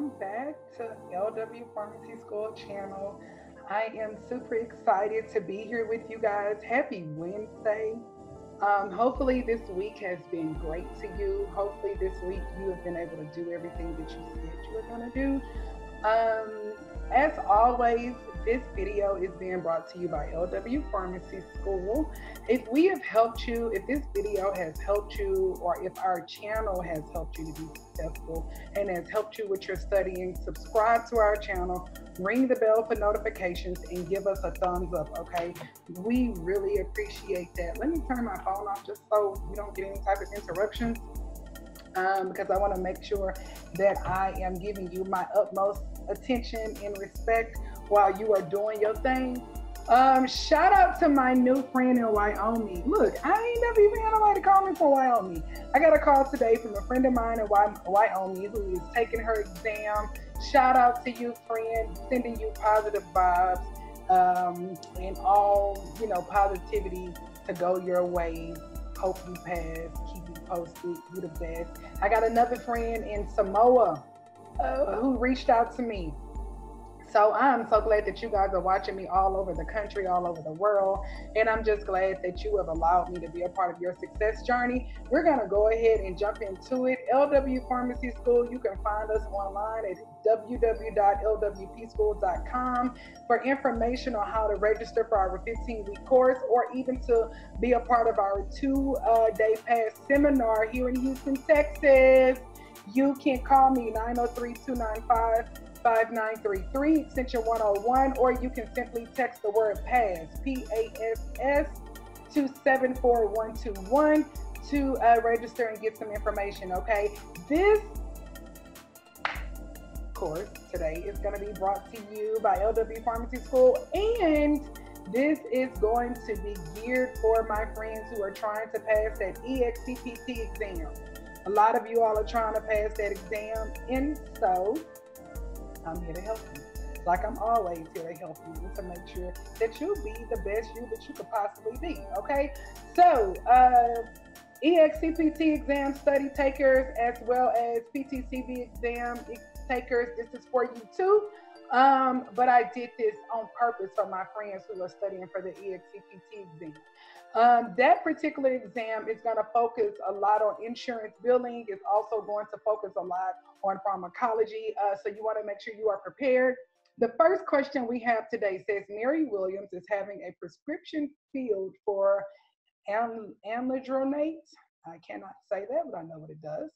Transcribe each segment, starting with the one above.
Welcome back to LW Pharmacy School channel. I am super excited to be here with you guys. Happy Wednesday. Hopefully this week has been great to you. Hopefully this week you have been able to do everything that you said you were going to do. As always, this video is being brought to you by LW Pharmacy School. If we have helped you, if this video has helped you, or if our channel has helped you to be successful and has helped you with your studying, subscribe to our channel, ring the bell for notifications, and give us a thumbs up, okay? We really appreciate that. Let me turn my phone off just so you don't get any type of interruptions, because I want to make sure that I am giving you my utmost attention and respect while you are doing your thing. Shout out to my new friend in Wyoming. Look, I ain't never even had nobody call me for Wyoming. I got a call today from a friend of mine in Wyoming who is taking her exam. Shout out to you, friend, sending you positive vibes and all, you know, positivity to go your way. Hope you pass, keep you posted, you the best. I got another friend in Samoa who reached out to me. So I'm so glad that you guys are watching me all over the country, all over the world. And I'm just glad that you have allowed me to be a part of your success journey. We're going to go ahead and jump into it. LW Pharmacy School, you can find us online at www.lwpschool.com for information on how to register for our 15-week course, or even to be a part of our two-day pass seminar here in Houston, Texas. You can call me 903-295-5933 extension 101, or you can simply text the word PASS, P-A-S-S, to 74121 to register and get some information, okay? This course today is going to be brought to you by LW Pharmacy School, and this is going to be geared for my friends who are trying to pass that EXCPT exam. A lot of you all are trying to pass that exam, and so I'm here to help you. Like I'm always here to help you, to make sure that you be the best you that you could possibly be, okay? So, EXCPT exam study takers as well as PTCB exam takers, this is for you too. But I did this on purpose for my friends who are studying for the EXCPT exam. That particular exam is going to focus a lot on insurance billing. It's also going to focus a lot on pharmacology. So you want to make sure you are prepared. The first question we have today says, Mary Williams is having a prescription filled for amlodronate. I cannot say that, but I know what it does.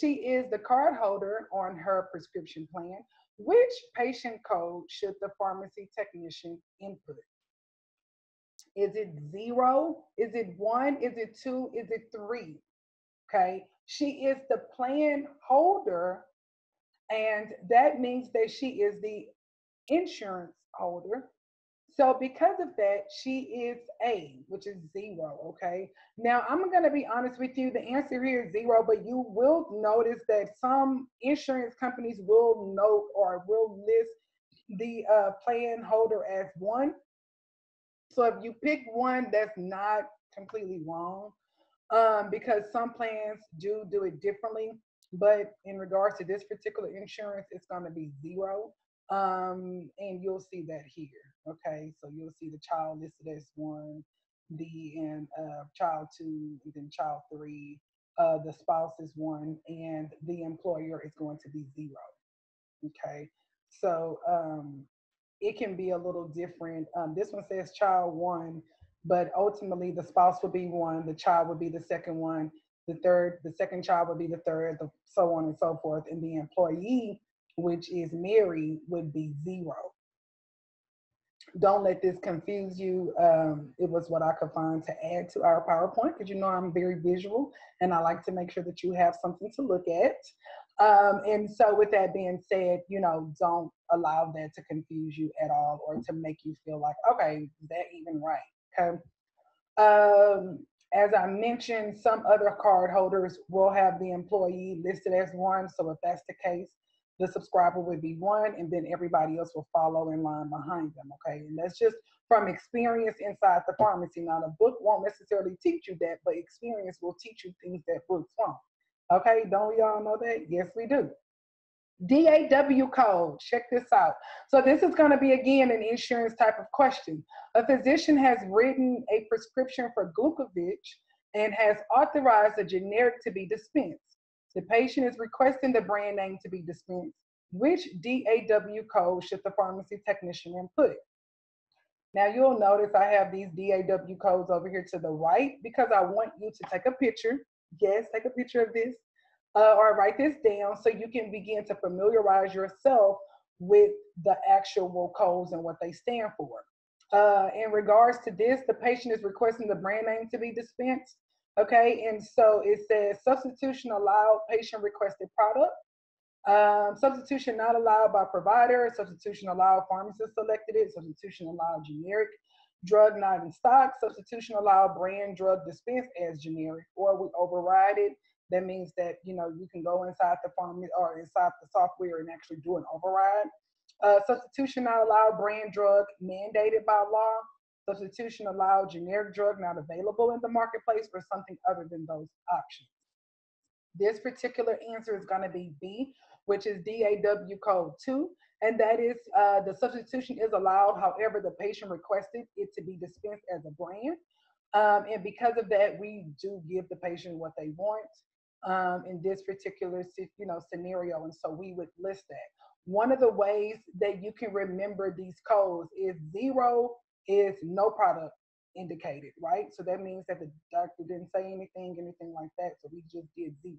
She is the card holder on her prescription plan. Which patient code should the pharmacy technician input? Is it 0? Is it 1? Is it 2? Is it 3? Okay. She is the plan holder, and that means that she is the insurance holder. So because of that, she is A, which is 0, okay? Now, I'm going to be honest with you. The answer here is 0, but you will notice that some insurance companies will note or will list the plan holder as 1. So if you pick 1, that's not completely wrong, because some plans do it differently. But in regards to this particular insurance, it's going to be 0, and you'll see that here. Okay, so you'll see the child listed as 1, child 2, and then child 3. The spouse is 1, and the employer is going to be 0. Okay, so it can be a little different. This one says child 1, but ultimately the spouse would be 1, the child would be the second one, the second child would be the third, so on and so forth, and the employee, which is Mary, would be 0. Don't let this confuse you. It was what I could find to add to our PowerPoint, because you know I'm very visual and I like to make sure that you have something to look at. And so with that being said, you know, don't allow that to confuse you at all or to make you feel like, okay, is that even right? Okay. As I mentioned, some other card holders will have the employee listed as 1. So if that's the case, the subscriber would be 1, and then everybody else will follow in line behind them, okay? And that's just from experience inside the pharmacy. Now, the book won't necessarily teach you that, but experience will teach you things that books won't, okay? Don't we all know that? Yes, we do. DAW code, check this out. So this is going to be, again, an insurance type of question. A physician has written a prescription for Glucovich and has authorized a generic to be dispensed. The patient is requesting the brand name to be dispensed. Which DAW code should the pharmacy technician input? Now you'll notice I have these DAW codes over here to the right because I want you to take a picture. Yes, take a picture of this or write this down so you can begin to familiarize yourself with the actual codes and what they stand for. In regards to this, the patient is requesting the brand name to be dispensed. Okay, and so it says substitution allowed, patient requested product. Substitution not allowed by provider, substitution allowed, pharmacist selected it, substitution allowed, generic, drug not in stock, substitution allowed, brand drug dispensed as generic, or we override it. That means that, you know, you can go inside the pharmacy or inside the software and actually do an override. Substitution not allowed, brand drug mandated by law. Substitution allowed, generic drug not available in the marketplace, or something other than those options. This particular answer is going to be B, which is DAW code 2, and that is the substitution is allowed, however the patient requested it to be dispensed as a brand, and because of that we do give the patient what they want in this particular scenario, and so we would list that. One of the ways that you can remember these codes is 0 is no product indicated, right? So that means that the doctor didn't say anything like that, so we just did 0.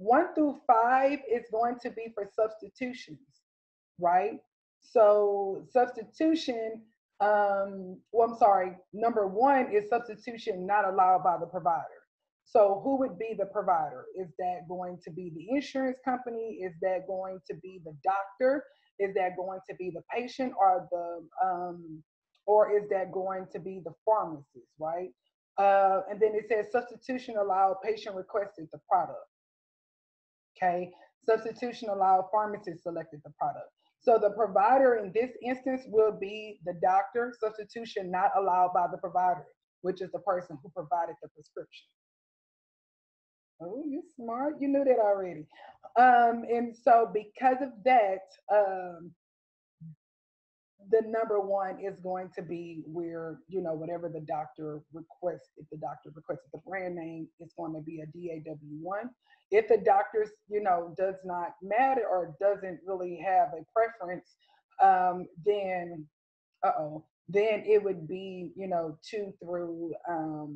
1 through 5 is going to be for substitutions, right? So substitution, well, I'm sorry, number 1 is substitution not allowed by the provider. So who would be the provider? Is that going to be the insurance company? Is that going to be the doctor? Is that going to be the patient or is that going to be the pharmacist, right? And then it says substitution allowed, patient requested the product. Okay, substitution allowed, pharmacist selected the product. So the provider in this instance will be the doctor, substitution not allowed by the provider, which is the person who provided the prescription. Oh, you're smart, you knew that already. And so because of that, the number 1 is going to be where, you know, whatever the doctor requests. If the doctor requested the brand name, it's going to be a DAW1. If the doctor, you know, does not matter or doesn't really have a preference, then it would be, you know, 2 through 5.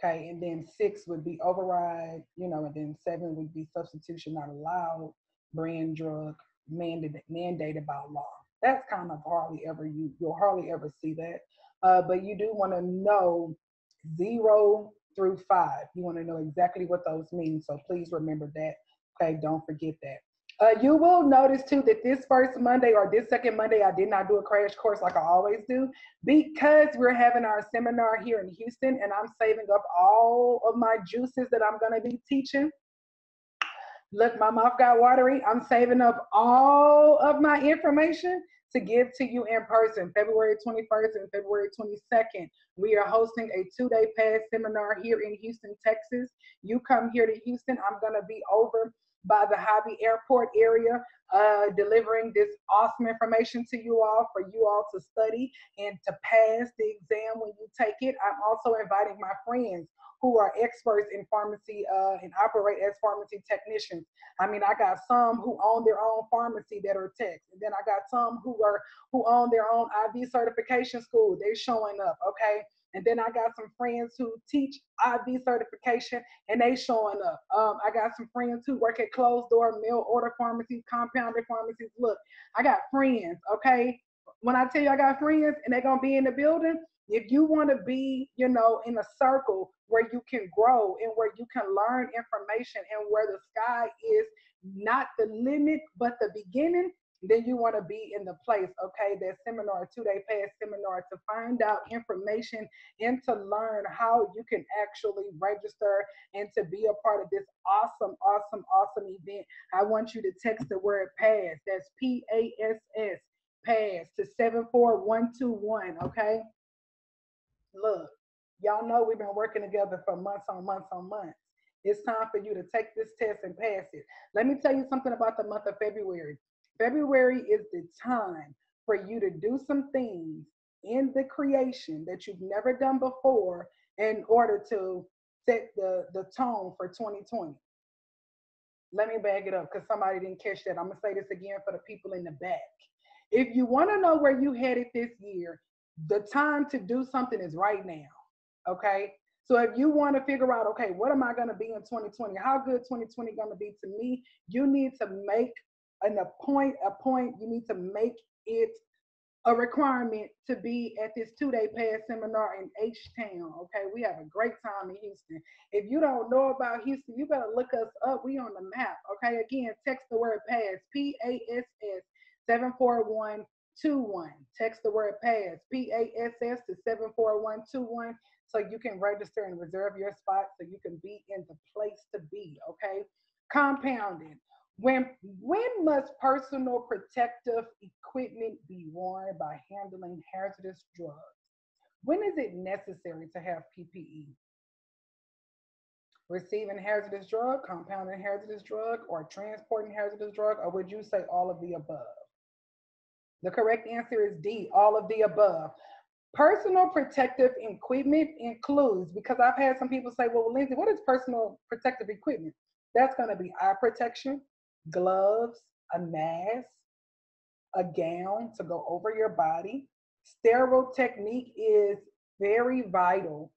Okay, and then 6 would be override, you know, and then 7 would be substitution not allowed, brand drug mandated by law. That's kind of hardly ever, you'll hardly ever see that, but you do want to know 0 through 5. You want to know exactly what those mean, so please remember that. Okay, don't forget that. You will notice too that this first Monday or this second Monday I did not do a crash course like I always do because we're having our seminar here in Houston, and I'm saving up all of my juices that I'm going to be teaching. Look, my mouth got watery. I'm saving up all of my information to give to you in person, February 21st and February 22nd. We are hosting a 2-day PASS seminar here in Houston, Texas. You come here to Houston. I'm going to be over by the Hobby Airport area delivering this awesome information to you all for you all to study and to pass the exam when you take it. I'm also inviting my friends who are experts in pharmacy and operate as pharmacy technicians. I mean, I got some who own their own pharmacy that are techs, and then I got some who own their own IV certification school. They're showing up, okay? And then I got some friends who teach IV certification, and they showing up. I got some friends who work at closed-door mail-order pharmacies, compounded pharmacies. Look, I got friends, okay? When I tell you I got friends and they're going to be in the building, if you want to be, you know, in a circle where you can grow and where you can learn information and where the sky is not the limit but the beginning, then you want to be in the place, okay? That seminar, 2-day PASS seminar, to find out information and to learn how you can actually register and to be a part of this awesome, awesome, awesome event. I want you to text the word PASS, that's P-A-S-S, PASS, to 74121, okay? Look, y'all know we've been working together for months on months on months. It's time for you to take this test and pass it. Let me tell you something about the month of February. February is the time for you to do some things in the creation that you've never done before in order to set the tone for 2020. Let me back it up because somebody didn't catch that. I'm going to say this again for the people in the back. If you want to know where you headed this year, the time to do something is right now, okay? So if you want to figure out, okay, what am I going to be in 2020? How good 2020 going to be to me? You need to make a point. You need to make it a requirement to be at this two-day pass seminar in H-Town, okay? We have a great time in Houston. If you don't know about Houston, you better look us up. We on the map, okay? Again, text the word PASS, P-A-S-S, 74121. Text the word PASS, P-A-S-S to 74121 so you can register and reserve your spot so you can be in the place to be, okay? Compounding. When must personal protective equipment be worn by handling hazardous drugs? When is it necessary to have PPE? Receiving hazardous drug, compounding hazardous drug, or transporting hazardous drug, or would you say all of the above? The correct answer is D, all of the above. Personal protective equipment includes, because I've had some people say, well, Lindsey, what is personal protective equipment? That's going to be eye protection, gloves, a mask, a gown to go over your body. Sterile technique is very vital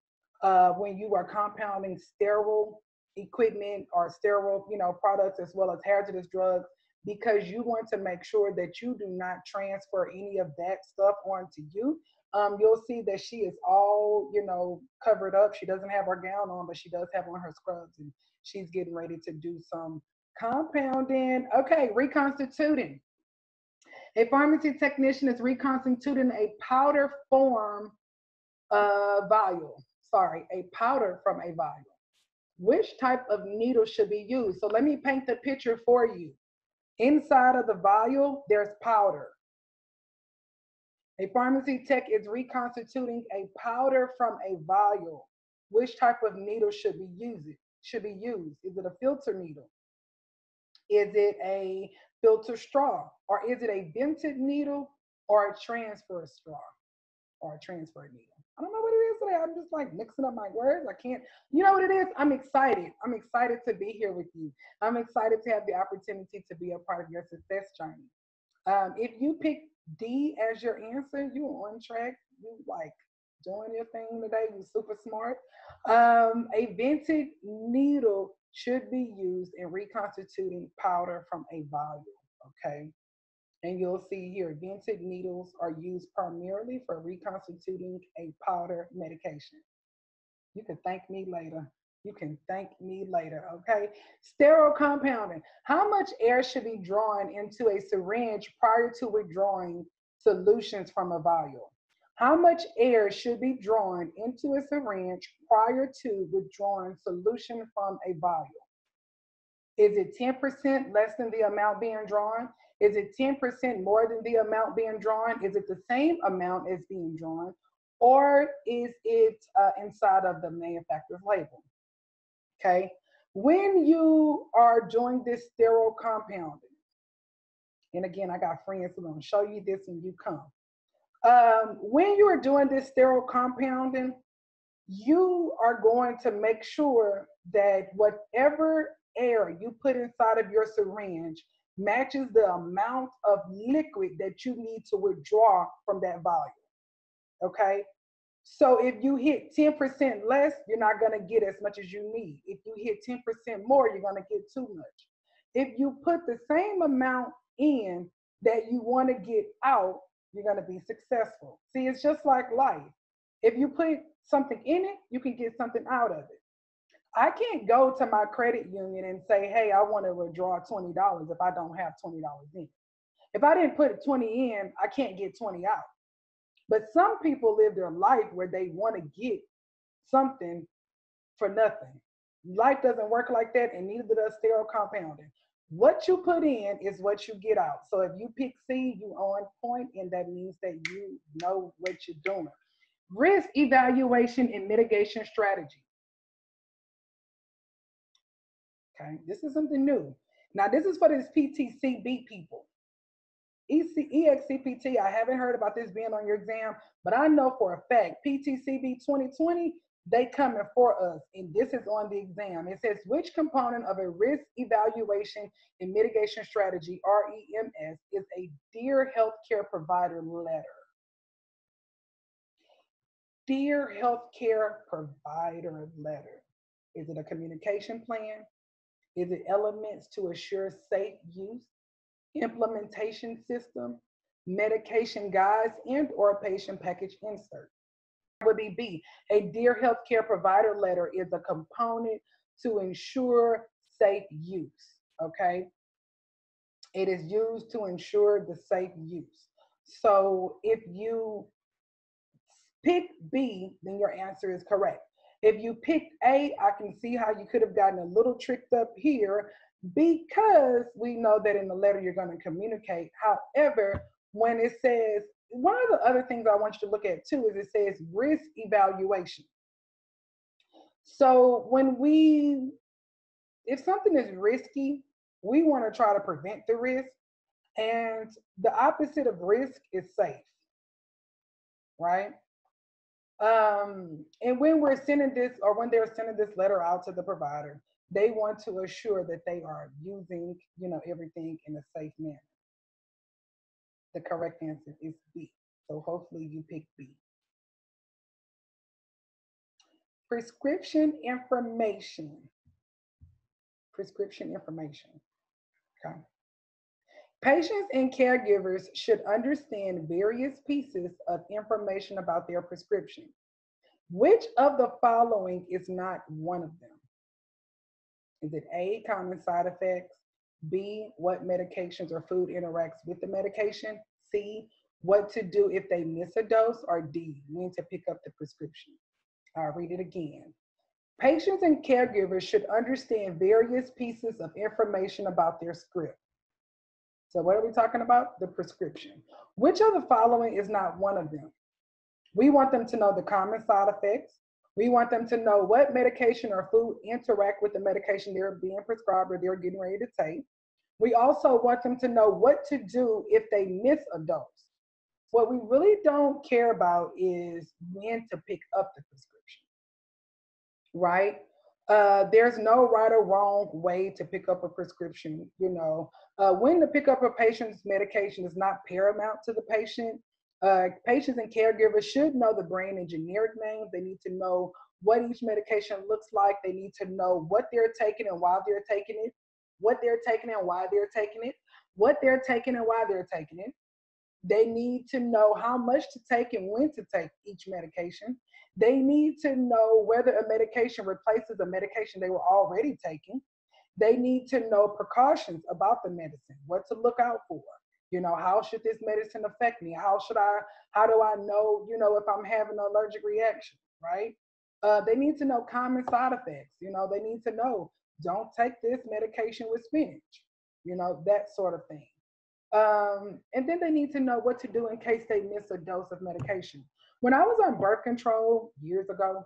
when you are compounding sterile equipment or sterile, products as well as hazardous drugs, because you want to make sure that you do not transfer any of that stuff onto you. You'll see that she is all, covered up. She doesn't have her gown on, but she does have on her scrubs, and she's getting ready to do some compounding. Okay, reconstituting. A pharmacy technician is reconstituting a powder form vial. Sorry, a powder from a vial. Which type of needle should be used? So let me paint the picture for you. Inside of the vial, there's powder. A pharmacy tech is reconstituting a powder from a vial. Which type of needle should be used? Is it a filter needle? Is it a filter straw? Or is it a vented needle or a transfer straw or a transfer needle? I don't know what it is today. I'm just like mixing up my words. I can't, you know what it is? I'm excited. I'm excited to be here with you. I'm excited to have the opportunity to be a part of your success journey. If you pick D as your answer, you on track. You like doing your thing today. You're super smart. A vented needle should be used in reconstituting powder from a vial, okay? And you'll see here, vented needles are used primarily for reconstituting a powder medication. You can thank me later. You can thank me later, okay? Sterile compounding. How much air should be drawn into a syringe prior to withdrawing solutions from a vial? How much air should be drawn into a syringe prior to withdrawing solution from a vial? Is it 10% less than the amount being drawn? Is it 10% more than the amount being drawn? Is it the same amount as being drawn? Or is it inside of the manufacturer's label? Okay, when you are doing this sterile compounding, and again, I got friends who are gonna show you this when you come. When you are doing this sterile compounding, you are going to make sure that whatever air you put inside of your syringe matches the amount of liquid that you need to withdraw from that volume, okay? So if you hit 10% less, you're not going to get as much as you need. If you hit 10% more, you're going to get too much. If you put the same amount in that you want to get out, you're going to be successful. See, it's just like life. If you put something in it, you can get something out of it. I can't go to my credit union and say, hey, I want to withdraw $20 if I don't have $20 in. If I didn't put 20 in, I can't get 20 out. But some people live their life where they want to get something for nothing. Life doesn't work like that, and neither does sterile compounding. What you put in is what you get out. So if you pick C, you on point, and that means that you know what you're doing. Risk evaluation and mitigation strategy. Okay, this is something new. Now, this is for these PTCB people. EXCPT, I haven't heard about this being on your exam, but I know for a fact, PTCB 2020, they coming for us, and this is on the exam. It says, which component of a risk evaluation and mitigation strategy, REMS, is a Dear Healthcare Provider letter? Dear Healthcare Provider letter. Is it a communication plan? Is it elements to assure safe use, implementation system, medication guides, and or patient package insert? Would be B, a Dear Healthcare Provider letter is a component to ensure safe use, okay? It is used to ensure the safe use. So if you pick B, then your answer is correct. If you picked A, I can see how you could have gotten a little tricked up here because we know that in the letter you're going to communicate. However, when it says, one of the other things I want you to look at too is it says risk evaluation. So when we, if something is risky, we want to try to prevent the risk, and the opposite of risk is safe, right? And when we're sending this, or when they're sending this letter out to the provider, they want to assure that they are using, you know, everything in a safe manner. The correct answer is B. So hopefully you pick B. Prescription information. Prescription information. Okay. Patients and caregivers should understand various pieces of information about their prescription. Which of the following is not one of them? Is it A, common side effects? B, what medications or food interacts with the medication? C, what to do if they miss a dose? Or D, when to pick up the prescription? I'll read it again. Patients and caregivers should understand various pieces of information about their script. So what are we talking about? The prescription. Which of the following is not one of them? We want them to know the common side effects. We want them to know what medication or food interact with the medication they're being prescribed or they're getting ready to take. We also want them to know what to do if they miss a dose. What we really don't care about is when to pick up the prescription, right? There's no right or wrong way to pick up a prescription, you know. When to pick up a patient's medication is not paramount to the patient. Patients and caregivers should know the brand and generic names. They need to know what each medication looks like. They need to know what they're taking and why they're taking it, what they're taking and why they're taking it, what they're taking and why they're taking it. They need to know how much to take and when to take each medication. They need to know whether a medication replaces a medication they were already taking. They need to know precautions about the medicine, what to look out for. You know, how should this medicine affect me? How do I know, you know, if I'm having an allergic reaction, right? They need to know common side effects. You know, they need to know, don't take this medication with spinach, you know, that sort of thing. And then they need to know what to do in case they miss a dose of medication. When I was on birth control years ago,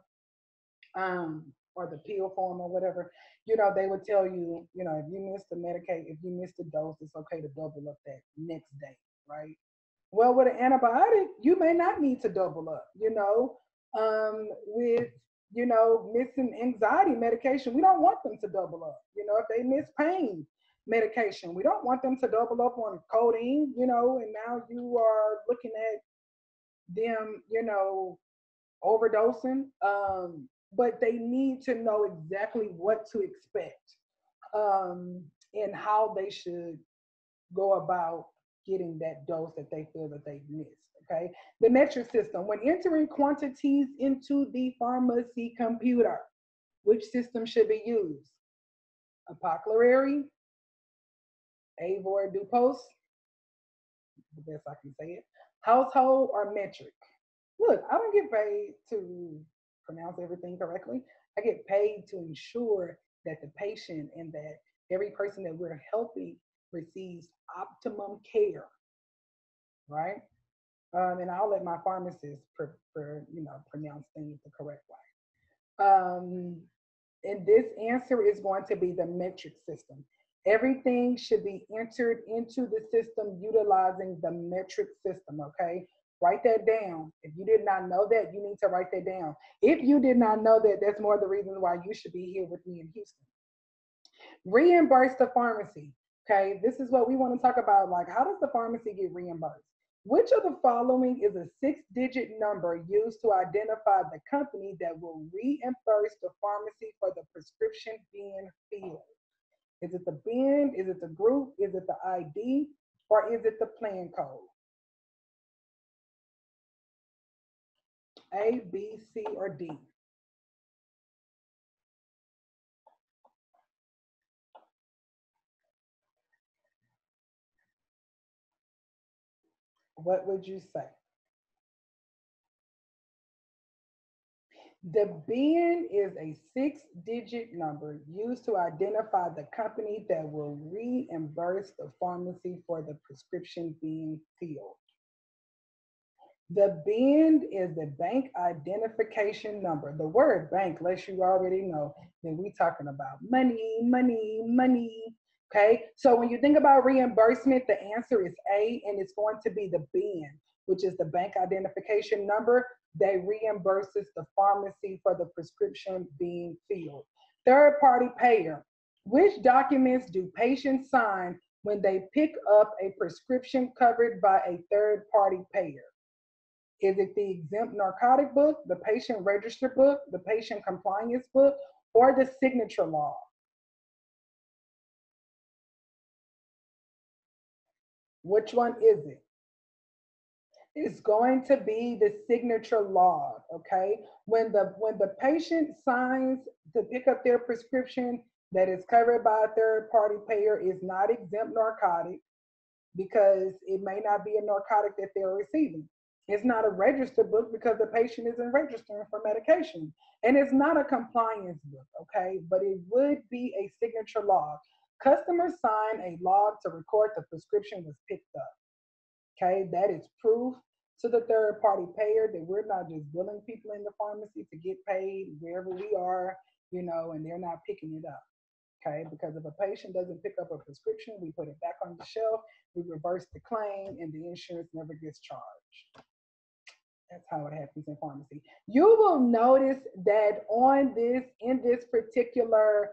or the pill form or whatever, you know, they would tell you, you know, if you missed the medication, if you missed the dose, it's okay to double up that next day, right? Well, with an antibiotic, you may not need to double up, you know. With, you know, missing anxiety medication, we don't want them to double up. You know, if they miss pain medication, we don't want them to double up on codeine, you know, and now you are looking at them, you know, overdosing. But they need to know exactly what to expect and how they should go about getting that dose that they feel that they've missed, okay? The metric system, when entering quantities into the pharmacy computer, which system should be used? Apollinaire, Avor, DuPose, the best I can say it, household or metric? Look, I don't get paid to pronounce everything correctly. I get paid to ensure that the patient and that every person that we're helping receives optimum care, right? And I'll let my pharmacist, you know, pronounce things the correct way. and this answer is going to be the metric system. Everything should be entered into the system utilizing the metric system, okay? Write that down. If you did not know that, you need to write that down. If you did not know that, that's more the reason why you should be here with me in Houston. Reimburse the pharmacy, okay? This is what we want to talk about, like how does the pharmacy get reimbursed? Which of the following is a 6-digit number used to identify the company that will reimburse the pharmacy for the prescription being filled? Is it the BIN? Is it the group? Is it the ID? Or is it the plan code? A, B, C, or D? What would you say? The BIN is a 6-digit number used to identify the company that will reimburse the pharmacy for the prescription being filled. The BIN is the bank identification number. The word bank lets you already know that we're talking about money, money, money. Okay, so when you think about reimbursement, the answer is A, and it's going to be the BIN, which is the bank identification number that reimburses the pharmacy for the prescription being filled. Third-party payer. Which documents do patients sign when they pick up a prescription covered by a third-party payer? Is it the exempt narcotic book, the patient register book, the patient compliance book, or the signature log? Which one is it? It's going to be the signature log, okay? When the patient signs to pick up their prescription that is covered by a third-party payer, is not exempt narcotic because it may not be a narcotic that they're receiving. It's not a register book because the patient isn't registering for medication. And it's not a compliance book, okay? But it would be a signature log. Customers sign a log to record the prescription was picked up. Okay, that is proof to the third-party payer that we're not just billing people in the pharmacy to get paid wherever we are, you know, and they're not picking it up. Okay, because if a patient doesn't pick up a prescription, we put it back on the shelf, we reverse the claim, and the insurance never gets charged. That's how it happens in pharmacy. You will notice that in this particular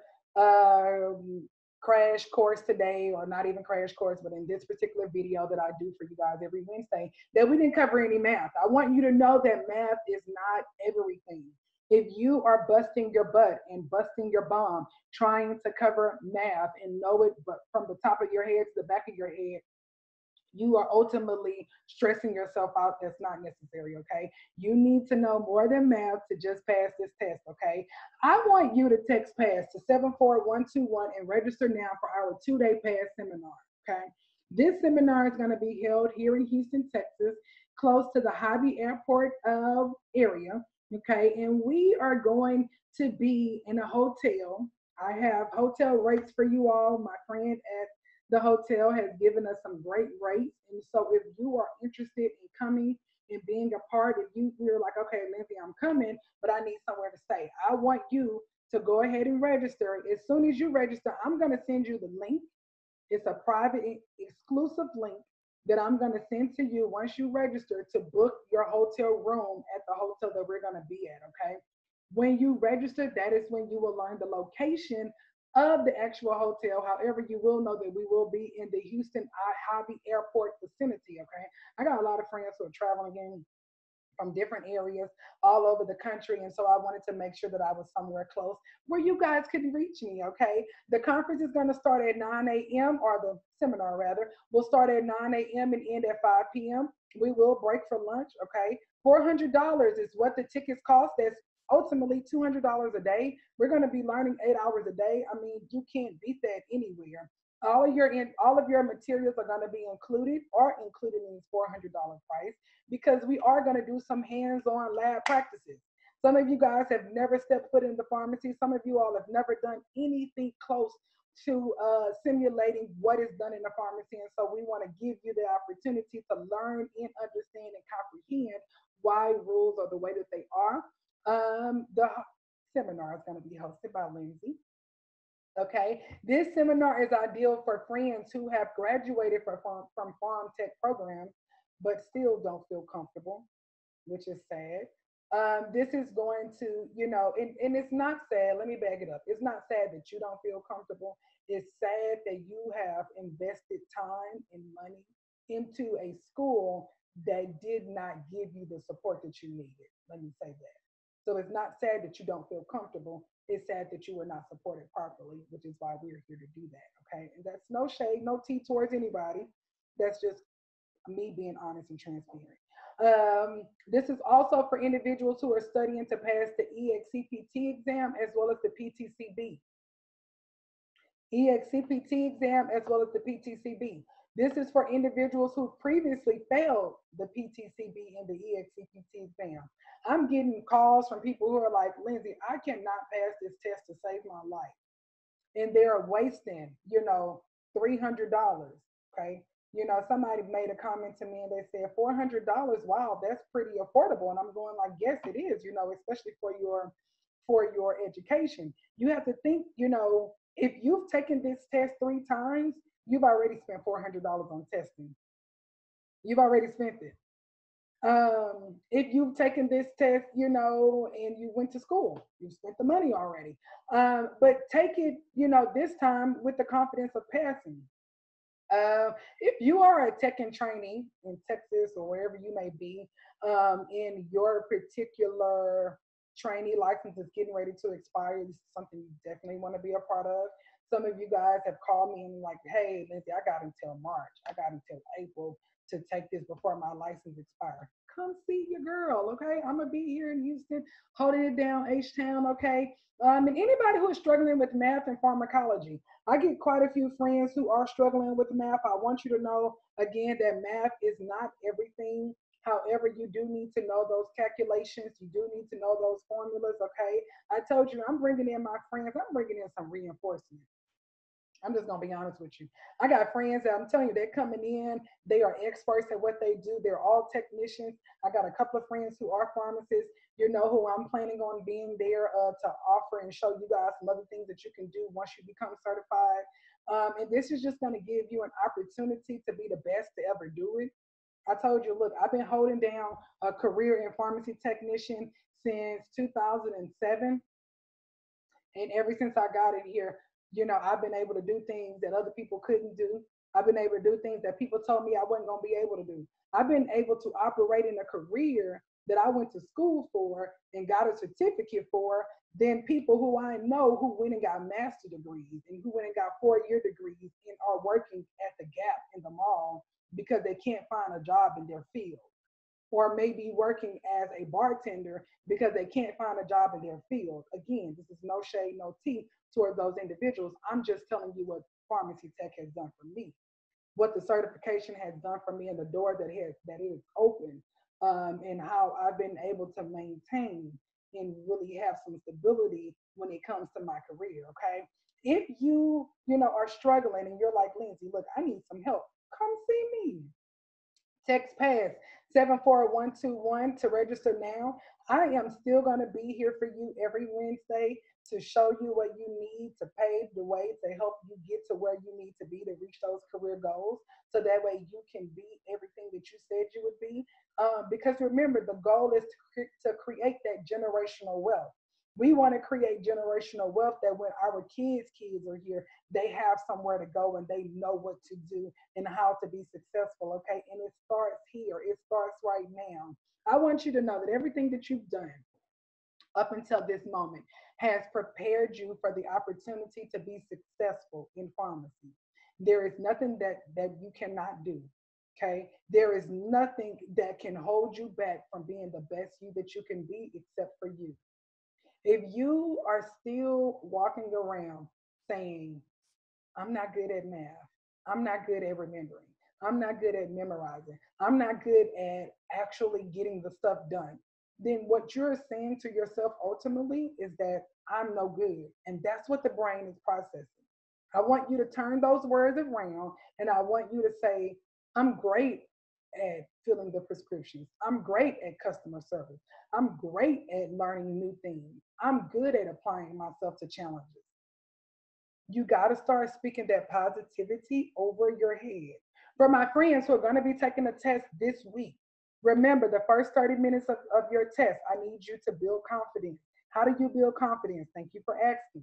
crash course today, or not even crash course, but in this particular video that I do for you guys every Wednesday, that we didn't cover any math. I want you to know that math is not everything. If you are busting your butt and busting your bum trying to cover math and know it but from the top of your head to the back of your head, you are ultimately stressing yourself out. That's not necessary, okay? You need to know more than math to just pass this test, okay? I want you to text PASS to 74121 and register now for our 2-day PASS seminar, okay? This seminar is gonna be held here in Houston, Texas, close to the Hobby Airport area, okay? And we are going to be in a hotel. I have hotel rates for you all. My friend at the hotel has given us some great rates, and so if you are interested in coming and being a part, if you feel like, okay, Lindsey, I'm coming, but I need somewhere to stay, I want you to go ahead and register. As soon as you register, I'm going to send you the link. It's a private, exclusive link that I'm going to send to you once you register to book your hotel room at the hotel that we're going to be at, okay? When you register, that is when you will learn the location of the actual hotel. However, you will know that we will be in the Houston Hobby Airport vicinity, okay? I got a lot of friends who are traveling in from different areas all over the country, and so I wanted to make sure that I was somewhere close where you guys could reach me, okay? The conference is gonna start at 9 a.m., or the seminar rather, will start at 9 a.m. and end at 5 p.m. We will break for lunch, okay? $400 is what the tickets cost. That's ultimately $200 a day. We're going to be learning 8 hours a day. I mean, you can't beat that anywhere. All of your materials are going to be included or included in this $400 price, because we are going to do some hands-on lab practices. Some of you guys have never stepped foot in the pharmacy. Some of you all have never done anything close to simulating what is done in the pharmacy, and so we want to give you the opportunity to learn and understand and comprehend why rules are the way that they are. The seminar is going to be hosted by Lindsey. Okay, this seminar is ideal for friends who have graduated from farm tech programs but still don't feel comfortable, which is sad. This is going to, you know, and it's not sad, let me back it up. It's not sad that you don't feel comfortable. It's sad that you have invested time and money into a school that did not give you the support that you needed. Let me say that. So it's not sad that you don't feel comfortable. It's sad that you were not supported properly, which is why we're here to do that, okay? And that's no shade, no tea towards anybody. That's just me being honest and transparent. This is also for individuals who are studying to pass the EXCPT exam as well as the PTCB. EXCPT exam as well as the PTCB. This is for individuals who previously failed the PTCB and the EXCPT exam. I'm getting calls from people who are like, Lindsey, I cannot pass this test to save my life. And they're wasting, you know, $300, okay? You know, somebody made a comment to me and they said $400, wow, that's pretty affordable. And I'm going like, yes, it is, you know, especially for your education. You have to think, you know, if you've taken this test 3 times, you've already spent $400 on testing. You've already spent it. If you've taken this test, you know, and you went to school, you've spent the money already. But take it, you know, this time with the confidence of passing. If you are a tech and trainee in Texas or wherever you may be, in your particular trainee license is getting ready to expire, this is something you definitely want to be a part of. Some of you guys have called me and like, hey, Lindsey, I got until March, I got until April to take this before my license expires. Come see your girl, okay? I'm gonna be here in Houston, holding it down, H-Town, okay? And anybody who is struggling with math and pharmacology, I get quite a few friends who are struggling with math. I want you to know, again, that math is not everything. However, you do need to know those calculations. You do need to know those formulas, okay? I told you, I'm bringing in my friends. I'm bringing in some reinforcement. I'm just gonna be honest with you. I got friends that I'm telling you, they're coming in, they are experts at what they do, they're all technicians. I got a couple of friends who are pharmacists, you know, who I'm planning on being there to offer and show you guys some other things that you can do once you become certified. And this is just gonna give you an opportunity to be the best to ever do it. I told you, look, I've been holding down a career in pharmacy technician since 2007. And ever since I got in here, you know, I've been able to do things that other people couldn't do. I've been able to do things that people told me I wasn't going to be able to do. I've been able to operate in a career that I went to school for and got a certificate for than people who I know who went and got master degrees and who went and got 4-year degrees and are working at the Gap in the mall because they can't find a job in their field, or maybe working as a bartender because they can't find a job in their field. Again, this is no shade, no tea toward those individuals. I'm just telling you what pharmacy tech has done for me, what the certification has done for me, and the door that it has opened, and how I've been able to maintain and really have some stability when it comes to my career, okay? If you know, are struggling and you're like, Lindsey, look, I need some help, come see me. Text PASS 74121 to register now. I am still going to be here for you every Wednesday to show you what you need to pave the way to help you get to where you need to be to reach those career goals. So that way you can be everything that you said you would be. Because remember, the goal is to create that generational wealth. We want to create generational wealth that when our kids are here, they have somewhere to go and they know what to do and how to be successful, okay? And it starts here. It starts right now. I want you to know that everything that you've done up until this moment has prepared you for the opportunity to be successful in pharmacy. There is nothing that you cannot do, okay? There is nothing that can hold you back from being the best you that you can be except for you. If you are still walking around saying, I'm not good at math, I'm not good at remembering, I'm not good at memorizing, I'm not good at actually getting the stuff done, then what you're saying to yourself ultimately is that I'm no good. And that's what the brain is processing. I want you to turn those words around and I want you to say, I'm great at filling the prescriptions. I'm great at customer service. I'm great at learning new things. I'm good at applying myself to challenges. You got to start speaking that positivity over your head. For my friends who are going to be taking a test this week, remember the first 30 minutes of your test, I need you to build confidence. How do you build confidence? Thank you for asking.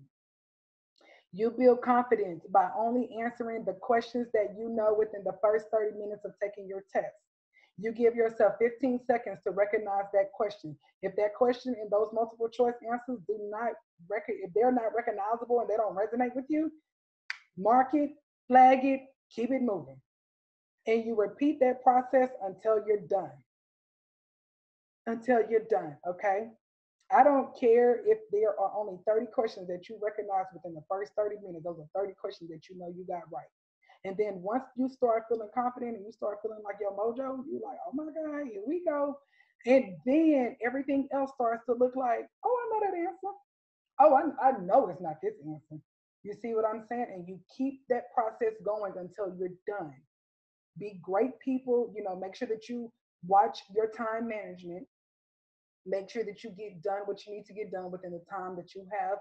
You build confidence by only answering the questions that you know within the first 30 minutes of taking your test. You give yourself 15 seconds to recognize that question. If that question and those multiple choice answers do not, if they're not recognizable and they don't resonate with you, mark it, flag it, keep it moving. And you repeat that process until you're done. Until you're done, okay? I don't care if there are only 30 questions that you recognize within the first 30 minutes. Those are 30 questions that you know you got right. And then once you start feeling confident and you start feeling like your mojo, you're like, oh my God, here we go. And then everything else starts to look like, oh, I know that answer. Oh, I know it's not this answer. You see what I'm saying? And you keep that process going until you're done. Be great people. You know, make sure that you watch your time management. Make sure that you get done what you need to get done within the time that you have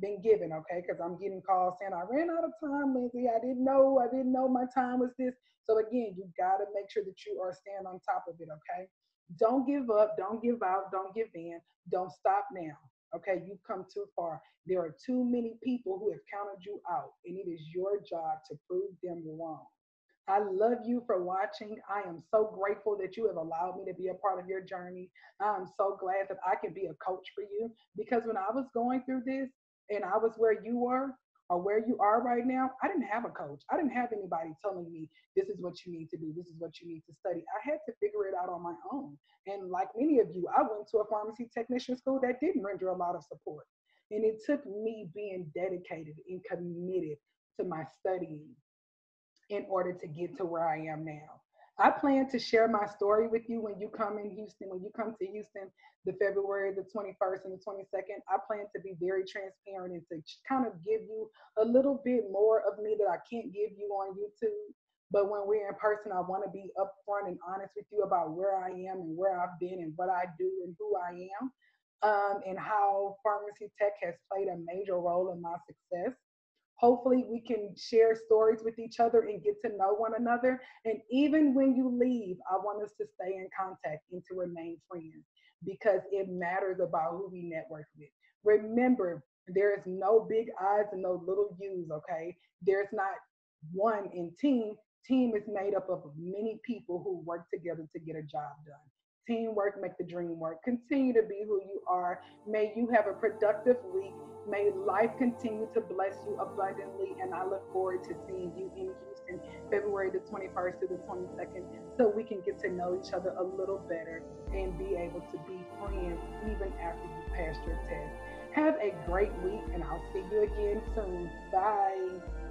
been given, okay? Because I'm getting calls saying, I ran out of time, Lindsey. I didn't know my time was this. So again, you gotta make sure that you are staying on top of it, okay? Don't give up, don't give out, don't give in, don't stop now, okay? You've come too far. There are too many people who have counted you out, and it is your job to prove them wrong. I love you for watching. I am so grateful that you have allowed me to be a part of your journey. I'm so glad that I can be a coach for you, because when I was going through this and I was where you were or where you are right now, I didn't have a coach. I didn't have anybody telling me this is what you need to do. This is what you need to study. I had to figure it out on my own. And like many of you, I went to a pharmacy technician school that didn't render a lot of support. And it took me being dedicated and committed to my studying in order to get to where I am now. I plan to share my story with you when you come in Houston, when you come to Houston, the February the 21st and the 22nd, I plan to be very transparent and to kind of give you a little bit more of me that I can't give you on YouTube. But when we're in person, I wanna be upfront and honest with you about where I am and where I've been and what I do and who I am, and how pharmacy tech has played a major role in my success. Hopefully we can share stories with each other and get to know one another. And even when you leave, I want us to stay in contact and to remain friends, because it matters about who we network with. Remember, there is no big I's and no little U's, okay? There's not one in team. Team is made up of many people who work together to get a job done. Teamwork, make the dream work. Continue to be who you are. May you have a productive week. May life continue to bless you abundantly. And I look forward to seeing you in Houston, February the 21st to the 22nd, so we can get to know each other a little better and be able to be friends even after you pass your test. Have a great week, and I'll see you again soon. Bye.